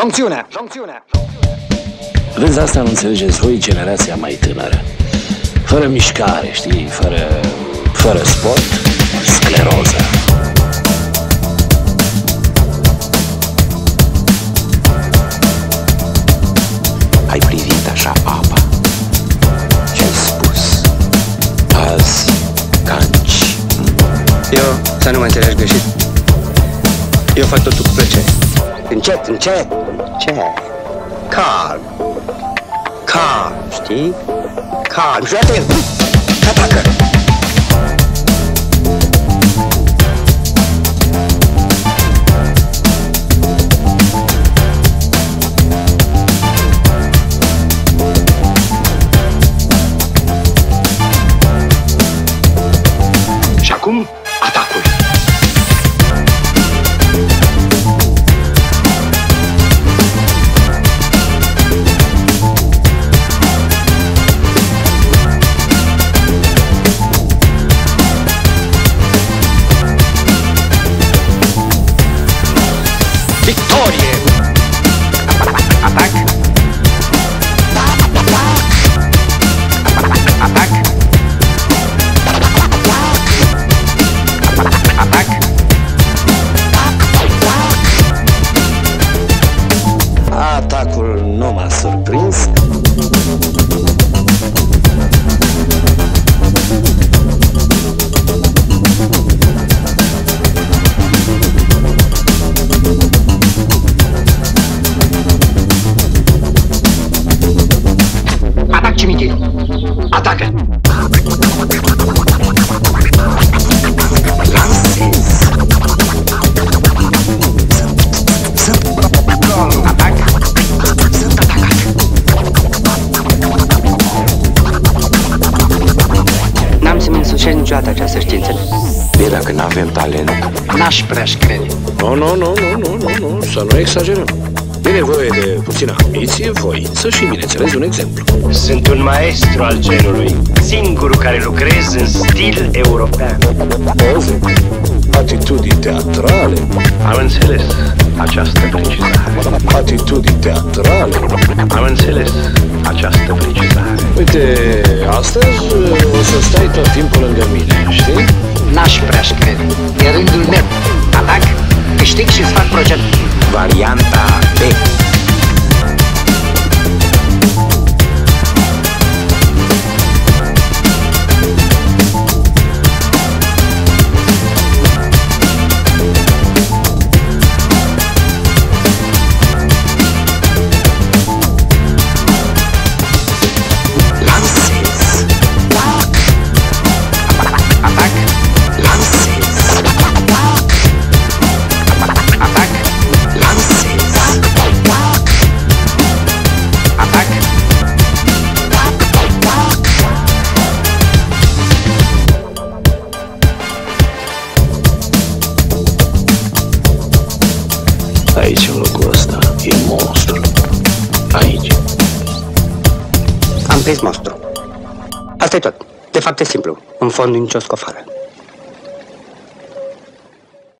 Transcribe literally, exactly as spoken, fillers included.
Joncțiunea! Joncțiunea! Vezi, asta nu înțelegeți voi, generația mai tânără. Fără mișcare, știi? Fără, fără sport, scleroză. Ai privit așa apa și ai spus: azi, canci. Eu, să nu mă înțelegi greșit, eu fac totul cu plăcere. Încet, încet, încet. Calm. Calm, știi? Calm. Și atent. Atacă. Și acum, atacul. Victorie! Atac! Atac! Atac! Atacul nu m-a surprins. Atacă! Lansez! Sunt! Atac! Sunt atacat! N-am să-mi însușesc niciodată această știință. De dacă n-avem talent, n-aș prea-și crede. Nu, nu, nu, nu, nu, nu, să nu exagerăm. E nevoie de puțină ambiție, voință și, bineînțeles, un exemplu. Sunt un maestru al genului, singurul care lucrez în stil european. Poze, atitudini teatrale. Am înțeles această precizare. Atitudini teatrale. Am înțeles această precizare. Uite, astăzi o să stai tot timpul lângă mine, știi? N-aș prea-și crede. E rândul meu. Atac, câștig și-ți fac procent. Varianta B. Lansez. Atac. Atac. Lansez. Atac. Atac. Aici, în locul ăsta, e monstru. Aici. Am prins monstru. Asta e tot. De fapt, e simplu. În fond, nicio scofară.